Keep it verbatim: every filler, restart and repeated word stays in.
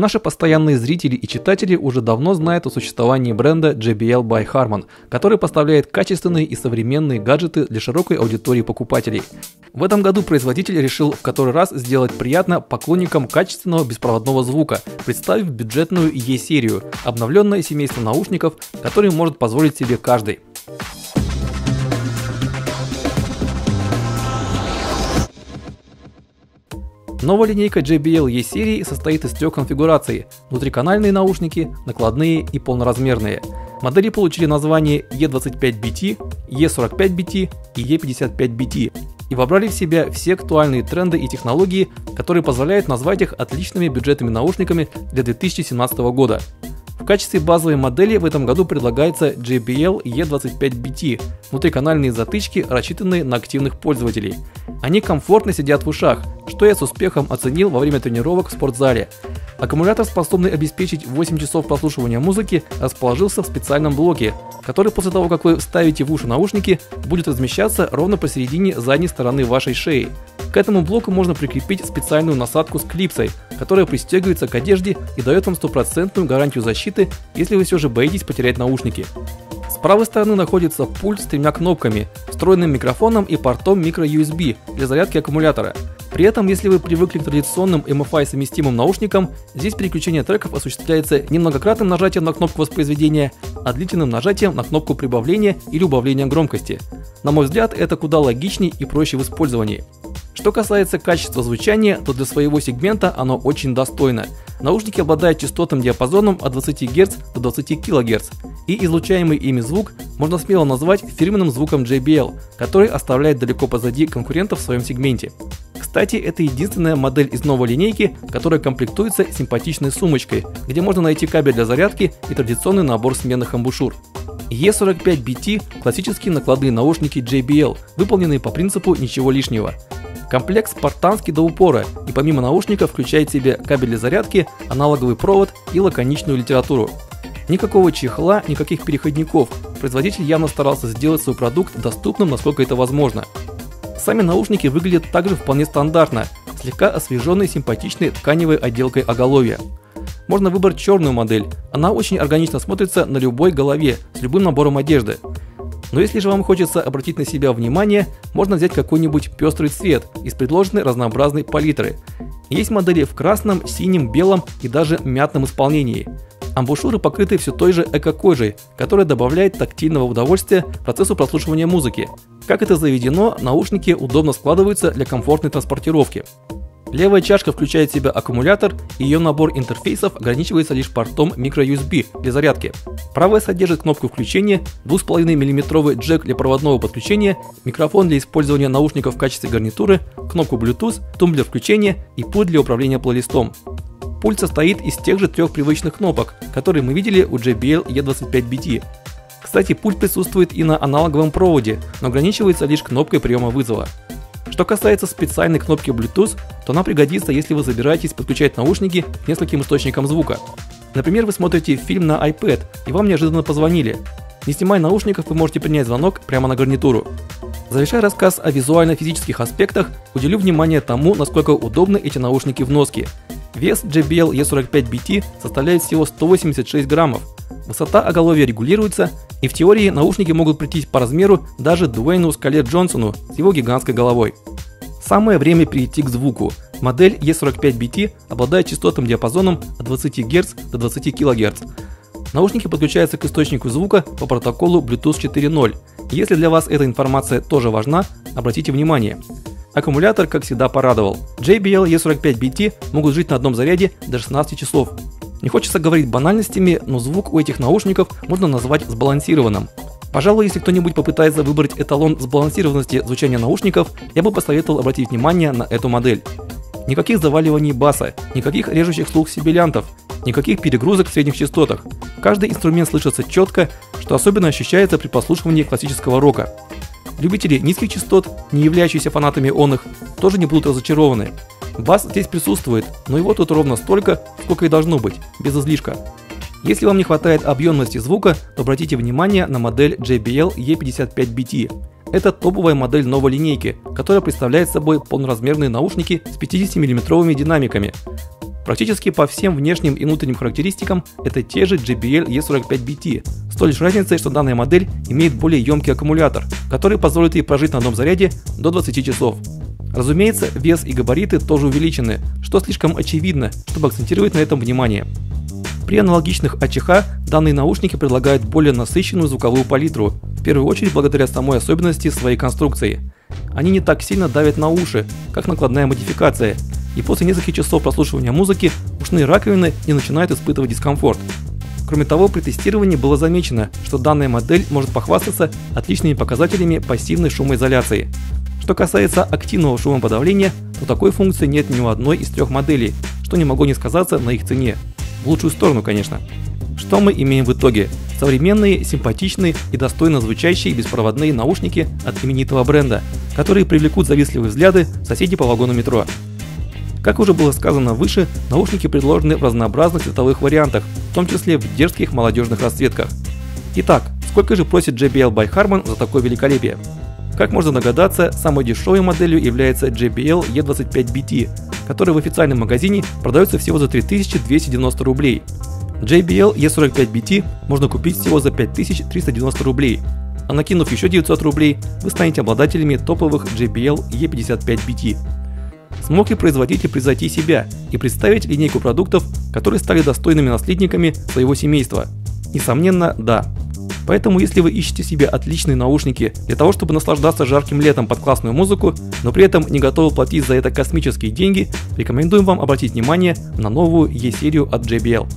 Наши постоянные зрители и читатели уже давно знают о существовании бренда джей би эл by Harman, который поставляет качественные и современные гаджеты для широкой аудитории покупателей. В этом году производитель решил в который раз сделать приятно поклонникам качественного беспроводного звука, представив бюджетную E-серию, обновленное семейство наушников, которые может позволить себе каждый. Новая линейка джей би эл E-серии состоит из трех конфигураций – внутриканальные наушники, накладные и полноразмерные. Модели получили название E двадцать пять би ти, E сорок пять би ти и E пятьдесят пять би ти и вобрали в себя все актуальные тренды и технологии, которые позволяют назвать их отличными бюджетными наушниками для две тысячи семнадцатого года. В качестве базовой модели в этом году предлагается джей би эл E двадцать пять би ти, внутриканальные затычки, рассчитанные на активных пользователей. Они комфортно сидят в ушах, что я с успехом оценил во время тренировок в спортзале. Аккумулятор, способный обеспечить восемь часов прослушивания музыки, расположился в специальном блоке, который после того, как вы вставите в уши наушники, будет размещаться ровно посередине задней стороны вашей шеи. К этому блоку можно прикрепить специальную насадку с клипсой, которая пристегивается к одежде и дает вам стопроцентную гарантию защиты, если вы все же боитесь потерять наушники. С правой стороны находится пульт с тремя кнопками, встроенным микрофоном и портом microUSB для зарядки аккумулятора. При этом, если вы привыкли к традиционным эм эф ай совместимым наушникам, здесь переключение треков осуществляется не многократным нажатием на кнопку воспроизведения, а длительным нажатием на кнопку прибавления или убавления громкости. На мой взгляд, это куда логичнее и проще в использовании. Что касается качества звучания, то для своего сегмента оно очень достойно. Наушники обладают частотным диапазоном от двадцати герц до двадцати килогерц, и излучаемый ими звук можно смело назвать фирменным звуком джей би эл, который оставляет далеко позади конкурентов в своем сегменте. Кстати, это единственная модель из новой линейки, которая комплектуется симпатичной сумочкой, где можно найти кабель для зарядки и традиционный набор сменных амбушюр. E сорок пять би ти – классические накладные наушники джей би эл, выполненные по принципу «ничего лишнего». Комплекс спартанский до упора и помимо наушников включает в себе кабель для зарядки, аналоговый провод и лаконичную литературу. Никакого чехла, никаких переходников. Производитель явно старался сделать свой продукт доступным, насколько это возможно. Сами наушники выглядят также вполне стандартно, слегка освеженной симпатичной тканевой отделкой оголовья. Можно выбрать черную модель, она очень органично смотрится на любой голове с любым набором одежды. Но если же вам хочется обратить на себя внимание, можно взять какой-нибудь пестрый цвет из предложенной разнообразной палитры. Есть модели в красном, синем, белом и даже мятном исполнении. Амбушюры покрыты все той же эко-кожей, которая добавляет тактильного удовольствия процессу прослушивания музыки. Как это заведено, наушники удобно складываются для комфортной транспортировки. Левая чашка включает в себя аккумулятор, и ее набор интерфейсов ограничивается лишь портом microUSB для зарядки. Правая содержит кнопку включения, два и пять миллиметровый джек для проводного подключения, микрофон для использования наушников в качестве гарнитуры, кнопку Bluetooth, тумблер включения и пульт для управления плейлистом. Пульт состоит из тех же трех привычных кнопок, которые мы видели у джей би эл E двадцать пять би ти. Кстати, пульт присутствует и на аналоговом проводе, но ограничивается лишь кнопкой приема вызова. Что касается специальной кнопки Bluetooth, то она пригодится, если вы собираетесь подключать наушники к нескольким источникам звука. Например, вы смотрите фильм на iPad и вам неожиданно позвонили. Не снимая наушников, вы можете принять звонок прямо на гарнитуру. Завершая рассказ о визуально-физических аспектах, уделю внимание тому, насколько удобны эти наушники в носке. Вес джей би эл E сорок пять би ти составляет всего сто восемьдесят шесть граммов. Высота оголовья регулируется, и в теории наушники могут прийтись по размеру даже Дуэйну Скале Джонсону с его гигантской головой. Самое время перейти к звуку. Модель E сорок пять би ти обладает частотным диапазоном от двадцати герц до двадцати килогерц. Наушники подключаются к источнику звука по протоколу Bluetooth четыре ноль. Если для вас эта информация тоже важна, обратите внимание. Аккумулятор, как всегда, порадовал. джей би эл E сорок пять би ти могут жить на одном заряде до шестнадцати часов. Не хочется говорить банальностями, но звук у этих наушников можно назвать сбалансированным. Пожалуй, если кто-нибудь попытается выбрать эталон сбалансированности звучания наушников, я бы посоветовал обратить внимание на эту модель. Никаких заваливаний баса, никаких режущих слух сибилянтов, никаких перегрузок в средних частотах. Каждый инструмент слышится четко, что особенно ощущается при прослушивании классического рока. Любители низких частот, не являющиеся фанатами он их, тоже не будут разочарованы. Бас здесь присутствует, но его тут ровно столько, сколько и должно быть, без излишка. Если вам не хватает объемности звука, то обратите внимание на модель джей би эл E пятьдесят пять би ти. Это топовая модель новой линейки, которая представляет собой полноразмерные наушники с пятидесятимиллиметровыми динамиками. Практически по всем внешним и внутренним характеристикам это те же джей би эл и сорок пять би ти, с той лишь разницей, что данная модель имеет более емкий аккумулятор, который позволит ей прожить на одном заряде до двадцати часов. Разумеется, вес и габариты тоже увеличены, что слишком очевидно, чтобы акцентировать на этом внимание. При аналогичных АЧХ данные наушники предлагают более насыщенную звуковую палитру, в первую очередь благодаря самой особенности своей конструкции. Они не так сильно давят на уши, как накладная модификация, и после нескольких часов прослушивания музыки ушные раковины не начинают испытывать дискомфорт. Кроме того, при тестировании было замечено, что данная модель может похвастаться отличными показателями пассивной шумоизоляции. Что касается активного шумоподавления, то такой функции нет ни у одной из трех моделей, что не могло не сказаться на их цене. В лучшую сторону, конечно. Что мы имеем в итоге? Современные, симпатичные и достойно звучащие беспроводные наушники от именитого бренда, которые привлекут завистливые взгляды соседей по вагону метро. Как уже было сказано выше, наушники предложены в разнообразных цветовых вариантах, в том числе в дерзких молодежных расцветках. Итак, сколько же просит джей би эл by Harman за такое великолепие? Как можно догадаться, самой дешевой моделью является джей би эл и двадцать пять би ти, который в официальном магазине продается всего за три тысячи двести девяносто рублей. джей би эл и сорок пять би ти можно купить всего за пять тысяч триста девяносто рублей, а накинув еще девятьсот рублей, вы станете обладателями топовых джей би эл и пятьдесят пять би ти. Смог ли производитель превзойти себя и представить линейку продуктов, которые стали достойными наследниками своего семейства? Несомненно, да. Поэтому, если вы ищете себе отличные наушники для того, чтобы наслаждаться жарким летом под классную музыку, но при этом не готовы платить за это космические деньги, рекомендуем вам обратить внимание на новую E-серию от джей би эл.